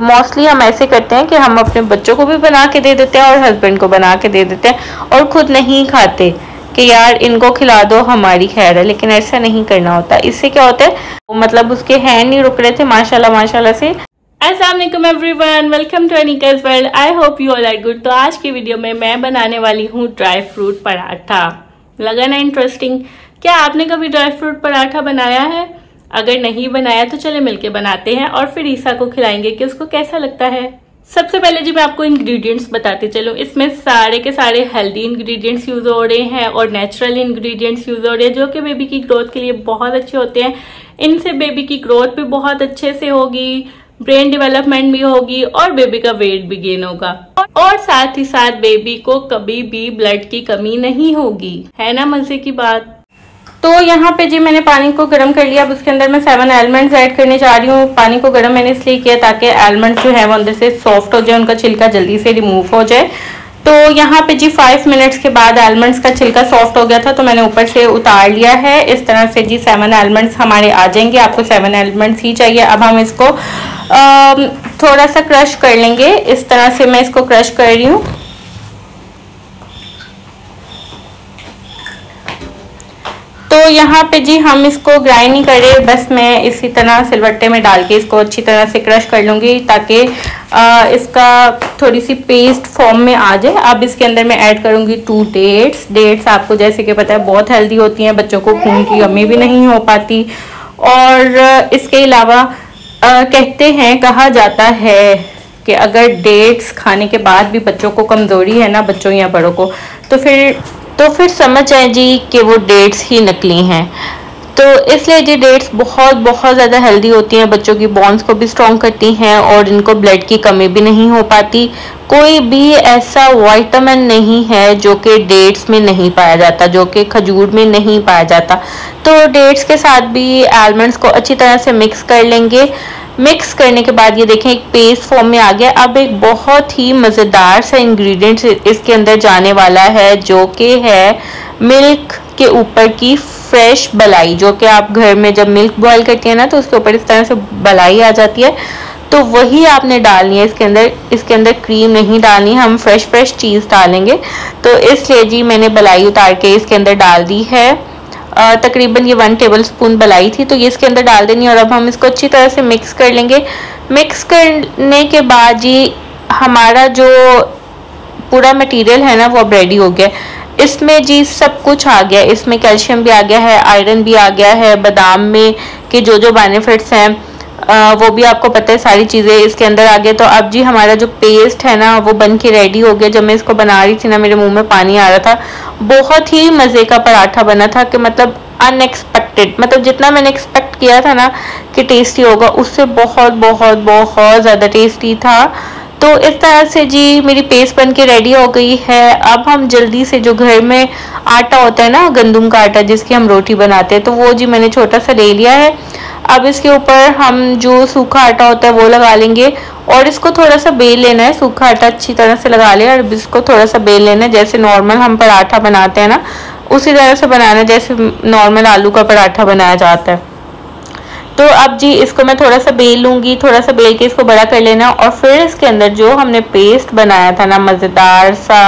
Mostly हम ऐसे करते हैं कि हम अपने बच्चों को भी बना के दे देते हैं और हस्बैंड को बना के दे देते हैं और खुद नहीं खाते कि यार इनको खिला दो हमारी खैर है, लेकिन ऐसा नहीं करना होता। इससे क्या होता है, मतलब उसके हैंड नहीं रुक रहे थे माशाल्लाह माशाल्लाह से। अस्सलाम वालेकुम everyone, welcome to अनीकाज़ world, I hope you all are good. तो आज की वीडियो में मैं बनाने वाली हूँ ड्राई फ्रूट पराठा। लगा ना इंटरेस्टिंग? क्या आपने कभी ड्राई फ्रूट पराठा बनाया है? अगर नहीं बनाया तो चले मिलके बनाते हैं और फिर ईसा को खिलाएंगे कि उसको कैसा लगता है। सबसे पहले जी मैं आपको इंग्रेडिएंट्स बताती चलूँ। इसमें सारे के सारे हेल्दी इंग्रेडिएंट्स यूज हो रहे हैं और नेचुरल इंग्रेडिएंट्स यूज हो रहे हैं जो कि बेबी की ग्रोथ के लिए बहुत अच्छे होते हैं। इनसे बेबी की ग्रोथ भी बहुत अच्छे से होगी, ब्रेन डेवलपमेंट भी होगी और बेबी का वेट भी गेन होगा और साथ ही साथ बेबी को कभी भी ब्लड की कमी नहीं होगी। है ना मजे की बात? तो यहाँ पे जी मैंने पानी को गर्म कर लिया। अब उसके अंदर मैं 7 आलमंड्स ऐड करने जा रही हूँ। पानी को गर्म मैंने इसलिए किया ताकि आलमंड्स जो है वो अंदर से सॉफ्ट हो जाए, उनका छिलका जल्दी से रिमूव हो जाए। तो यहाँ पे जी 5 मिनट्स के बाद आलमंड्स का छिलका सॉफ्ट हो गया था तो मैंने ऊपर से उतार लिया है। इस तरह से जी 7 आलमंड्स हमारे आ जाएंगे। आपको 7 आलमंड्स ही चाहिए। अब हम इसको थोड़ा सा क्रश कर लेंगे। इस तरह से मैं इसको क्रश कर रही हूँ। तो यहाँ पे जी हम इसको ग्राइंड नहीं कर रहे, बस मैं इसी तरह सिलबट्टे में डाल के इसको अच्छी तरह से क्रश कर लूँगी ताकि इसका थोड़ी सी पेस्ट फॉर्म में आ जाए। अब इसके अंदर मैं ऐड करूँगी 2 डेट्स। डेट्स आपको जैसे कि पता है बहुत हेल्दी होती हैं, बच्चों को खून की कमी भी नहीं हो पाती और इसके अलावा कहते हैं, कहा जाता है कि अगर डेट्स खाने के बाद भी बच्चों को कमज़ोरी है ना, बच्चों या बड़ों को, तो फिर समझ जाए जी कि वो डेट्स ही नकली हैं। तो इसलिए जी डेट्स बहुत बहुत ज़्यादा हेल्दी होती हैं, बच्चों की बॉन्स को भी स्ट्रॉन्ग करती हैं और इनको ब्लड की कमी भी नहीं हो पाती। कोई भी ऐसा विटामिन नहीं है जो कि डेट्स में नहीं पाया जाता, जो कि खजूर में नहीं पाया जाता। तो डेट्स के साथ भी आलमंड्स को अच्छी तरह से मिक्स कर लेंगे। मिक्स करने के बाद ये देखें एक पेस्ट फॉर्म में आ गया। अब एक बहुत ही मज़ेदार सा इंग्रेडिएंट इसके अंदर जाने वाला है जो कि है मिल्क के ऊपर की फ्रेश मलाई, जो कि आप घर में जब मिल्क बॉयल करती हैं ना तो उसके ऊपर इस तरह से मलाई आ जाती है, तो वही आपने डालनी है इसके अंदर। इसके अंदर क्रीम नहीं डालनी, हम फ्रेश चीज़ डालेंगे। तो इसलिए जी मैंने मलाई उतार के इसके अंदर डाल दी है। तकरीबन ये 1 टेबलस्पून बलाई थी तो ये इसके अंदर डाल देनी और अब हम इसको अच्छी तरह से मिक्स कर लेंगे। मिक्स करने के बाद जी हमारा जो पूरा मटेरियल है ना वो अब रेडी हो गया। इसमें जी सब कुछ आ गया, इसमें कैल्शियम भी आ गया है, आयरन भी आ गया है, बादाम में के जो बेनिफिट्स हैं वो भी आपको पता है, सारी चीज़ें इसके अंदर आ गए। तो अब जी हमारा जो पेस्ट है ना वो बन के रेडी हो गया। जब मैं इसको बना रही थी ना मेरे मुंह में पानी आ रहा था। बहुत ही मज़े का पराठा बना था कि मतलब अनएक्सपेक्टेड, मतलब जितना मैंने एक्सपेक्ट किया था ना कि टेस्टी होगा उससे बहुत बहुत बहुत ज़्यादा टेस्टी था। तो इस तरह से जी मेरी पेस्ट बन के रेडी हो गई है। अब हम जल्दी से जो घर में आटा होता है ना, गंदम का आटा जिसकी हम रोटी बनाते हैं, तो वो जी मैंने छोटा सा ले लिया है। अब इसके ऊपर हम जो सूखा आटा होता है वो लगा लेंगे और इसको थोड़ा सा बेल लेना है। सूखा आटा अच्छी तरह से लगा लिया और इसको थोड़ा सा बेल लेना है। जैसे नॉर्मल हम पराठा बनाते हैं ना उसी तरह से बनाना, जैसे नॉर्मल आलू का पराठा बनाया जाता है। तो अब जी इसको मैं थोड़ा सा बेल लूँगी। थोड़ा सा बेल के इसको बड़ा कर लेना और फिर इसके अंदर जो हमने पेस्ट बनाया था ना, मज़ेदार सा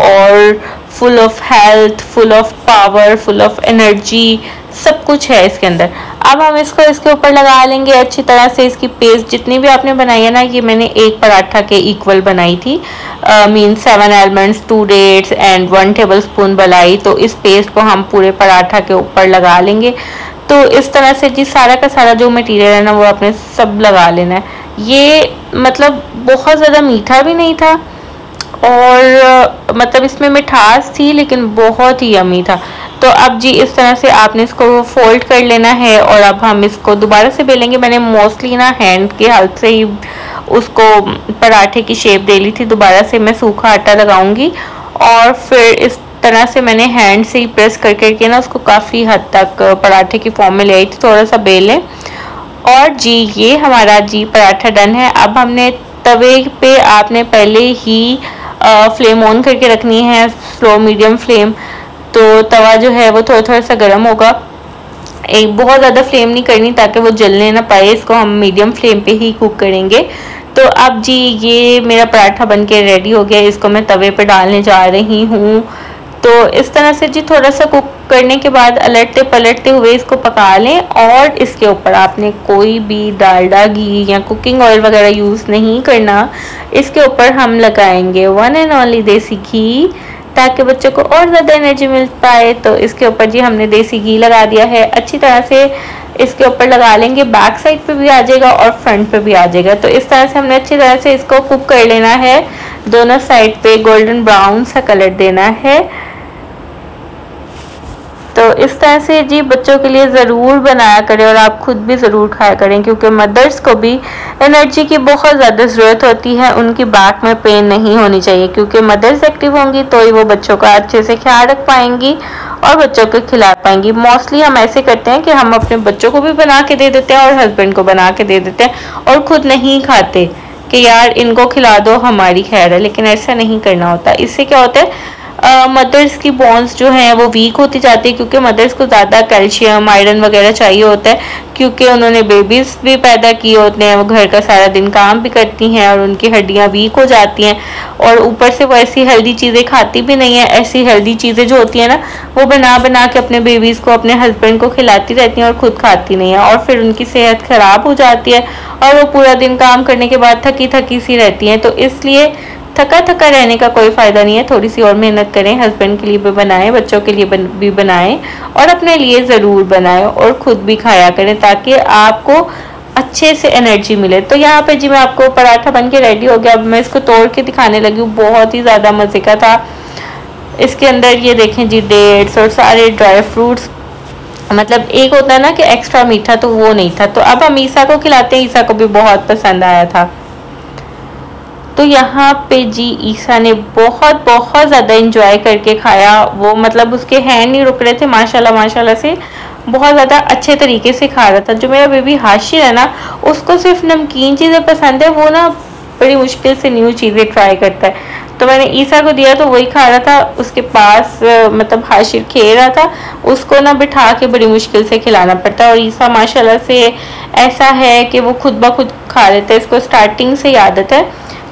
और full of health, full of power, full of energy, सब कुछ है इसके अंदर। अब हम इसको इसके ऊपर लगा लेंगे अच्छी तरह से। इसकी पेस्ट जितनी भी आपने बनाई है ना, ये मैंने एक पराठा के इक्वल बनाई थी, mean 7 almonds, 2 dates and 1 tablespoon मलाई। तो इस पेस्ट को हम पूरे पराठा के ऊपर लगा लेंगे। तो इस तरह से जी सारा का सारा जो मटेरियल है ना वो आपने सब लगा लेना है। ये मतलब बहुत ज़्यादा मीठा भी नहीं था और मतलब इसमें मिठास थी लेकिन बहुत ही यम्मी था। तो अब जी इस तरह से आपने इसको फोल्ड कर लेना है और अब हम इसको दोबारा से बेलेंगे। मैंने मोस्टली ना हैंड के हेल्प से ही उसको पराठे की शेप दे ली थी। दोबारा से मैं सूखा आटा लगाऊंगी और फिर इस तरह से मैंने हैंड से ही प्रेस कर करके ना उसको काफ़ी हद तक पराठे की फॉर्म में ले आई थी। थोड़ा सा बेलें और जी ये हमारा जी पराठा डन है। अब हमने तवे पे आपने पहले ही फ्लेम ऑन करके रखनी है, स्लो मीडियम फ्लेम। तो तवा जो है वो थोड़ा सा गर्म होगा। एक बहुत ज़्यादा फ्लेम नहीं करनी ताकि वो जलने ना पाए, इसको हम मीडियम फ्लेम पे ही कुक करेंगे। तो अब जी ये मेरा पराठा बनके रेडी हो गया, इसको मैं तवे पे डालने जा रही हूँ। तो इस तरह से जी थोड़ा सा कुक करने के बाद अलटते पलटते हुए इसको पका लें, और इसके ऊपर आपने कोई भी डालडा घी या कुकिंग ऑयल वगैरह यूज़ नहीं करना। इसके ऊपर हम लगाएंगे वन एंड ओनली देसी घी ताकि बच्चों को और ज़्यादा एनर्जी मिल पाए। तो इसके ऊपर जी हमने देसी घी लगा दिया है, अच्छी तरह से इसके ऊपर लगा लेंगे, बैक साइड पे भी आ जाएगा और फ्रंट पे भी आ जाएगा। तो इस तरह से हमने अच्छी तरह से इसको कुक कर लेना है, दोनों साइड पे गोल्डन ब्राउन सा कलर देना है। तो इस तरह से जी बच्चों के लिए ज़रूर बनाया करें और आप खुद भी ज़रूर खाया करें, क्योंकि मदर्स को भी एनर्जी की बहुत ज़्यादा ज़रूरत होती है। उनकी बैक में पेन नहीं होनी चाहिए, क्योंकि मदर्स एक्टिव होंगी तो ही वो बच्चों का अच्छे से ख्याल रख पाएंगी और बच्चों को खिला पाएंगी। मोस्टली हम ऐसे करते हैं कि हम अपने बच्चों को भी बना के दे देते हैं और हस्बैंड को बना के दे देते हैं और खुद नहीं खाते कि यार इनको खिला दो हमारी खैर है, लेकिन ऐसा नहीं करना होता। इससे क्या होता है, मदर्स की बोन्स जो हैं वो वीक होती जाती है, क्योंकि मदर्स को ज़्यादा कैल्शियम आयरन वगैरह चाहिए होता है, क्योंकि उन्होंने बेबीज़ भी पैदा किए होते हैं, वो घर का सारा दिन काम भी करती हैं और उनकी हड्डियाँ वीक हो जाती हैं, और ऊपर से वो ऐसी हेल्दी चीज़ें खाती भी नहीं है। ऐसी हेल्दी चीज़ें जो होती हैं ना, वो बना बना के अपने बेबीज़ को, अपने हस्बैंड को खिलाती रहती हैं और ख़ुद खाती नहीं है, और फिर उनकी सेहत ख़राब हो जाती है और वो पूरा दिन काम करने के बाद थकी थकी सी रहती हैं। तो इसलिए थका थका रहने का कोई फ़ायदा नहीं है, थोड़ी सी और मेहनत करें, हस्बैंड के लिए भी बनाएं, बच्चों के लिए भी बनाएं और अपने लिए ज़रूर बनाएं और ख़ुद भी खाया करें ताकि आपको अच्छे से एनर्जी मिले। तो यहाँ पे जी मैं आपको पराठा बन के रेडी हो गया, अब मैं इसको तोड़ के दिखाने लगी हूँ, बहुत ही ज़्यादा मज़े का था। इसके अंदर ये देखें जी डेट्स और सारे ड्राई फ्रूट्स, मतलब एक होता है ना कि एक्स्ट्रा मीठा, तो वो नहीं था। तो अब हम ईसा को खिलाते हैं, ईसा को भी बहुत पसंद आया था। तो यहाँ पे जी ईसा ने बहुत बहुत ज़्यादा इंजॉय करके खाया, वो मतलब उसके हैंड नहीं रुक रहे थे, माशाल्लाह माशाल्लाह से बहुत ज़्यादा अच्छे तरीके से खा रहा था। जो मेरा बेबी हाशिम है ना, उसको सिर्फ नमकीन चीज़ें पसंद है, वो ना बड़ी मुश्किल से न्यू चीज़ें ट्राई करता है। तो मैंने ईसा को दिया तो वही खा रहा था, उसके पास मतलब हाशिर खेल रहा था, उसको ना बिठा के बड़ी मुश्किल से खिलाना पड़ता है। और ईसा माशाल्लाह से ऐसा है कि वो खुद ब खुद खा लेता है, इसको स्टार्टिंग से आदत है,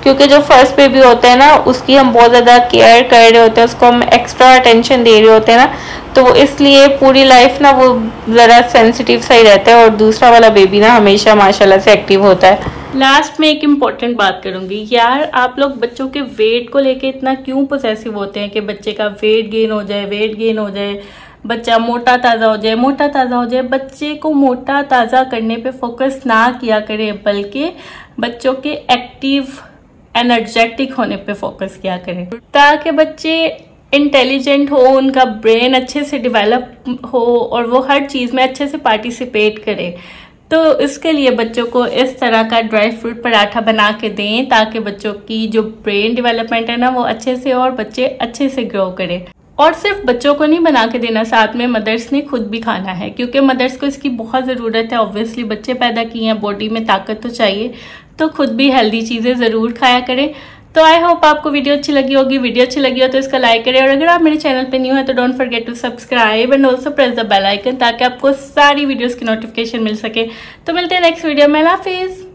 क्योंकि जो फर्स्ट बेबी होता है ना, उसकी हम बहुत ज़्यादा केयर कर रहे होते हैं, उसको हम एक्स्ट्रा अटेंशन दे रहे होते हैं ना, तो वो इसलिए पूरी लाइफ ना वो ज़रा सेंसिटिव सा ही रहता है। और दूसरा वाला बेबी ना हमेशा माशाल्लाह से एक्टिव होता है। लास्ट में एक इम्पॉर्टेंट बात करूँगी यार, आप लोग बच्चों के वेट को लेके इतना क्यों पोसेसिव होते हैं कि बच्चे का वेट गेन हो जाए, वेट गेन हो जाए, बच्चा मोटा ताज़ा हो जाए, मोटा ताज़ा हो जाए। बच्चे को मोटा ताज़ा करने पर फोकस ना किया करें, बल्कि बच्चों के एक्टिव एनर्जेटिक होने पे फोकस किया करें, ताकि बच्चे इंटेलिजेंट हो, उनका ब्रेन अच्छे से डेवलप हो और वो हर चीज़ में अच्छे से पार्टिसिपेट करें। तो इसके लिए बच्चों को इस तरह का ड्राई फ्रूट पराठा बना के दें, ताकि बच्चों की जो ब्रेन डेवलपमेंट है ना, वो अच्छे से और बच्चे अच्छे से ग्रो करें। और सिर्फ बच्चों को नहीं बना के देना, साथ में मदर्स ने खुद भी खाना है, क्योंकि मदर्स को इसकी बहुत ज़रूरत है। ऑब्वियसली बच्चे पैदा किए हैं, बॉडी में ताकत तो चाहिए, तो खुद भी हेल्दी चीज़ें ज़रूर खाया करें। तो आई होप आपको वीडियो अच्छी लगी होगी, वीडियो अच्छी लगी हो तो इसका लाइक करें, और अगर आप मेरे चैनल पे न्यू है तो don't forget to subscribe and also press the bell icon, ताकि आपको सारी वीडियोज़ की नोटिफिकेशन मिल सके। तो मिलते हैं नेक्स्ट वीडियो में, अल्लाह हाफिज़।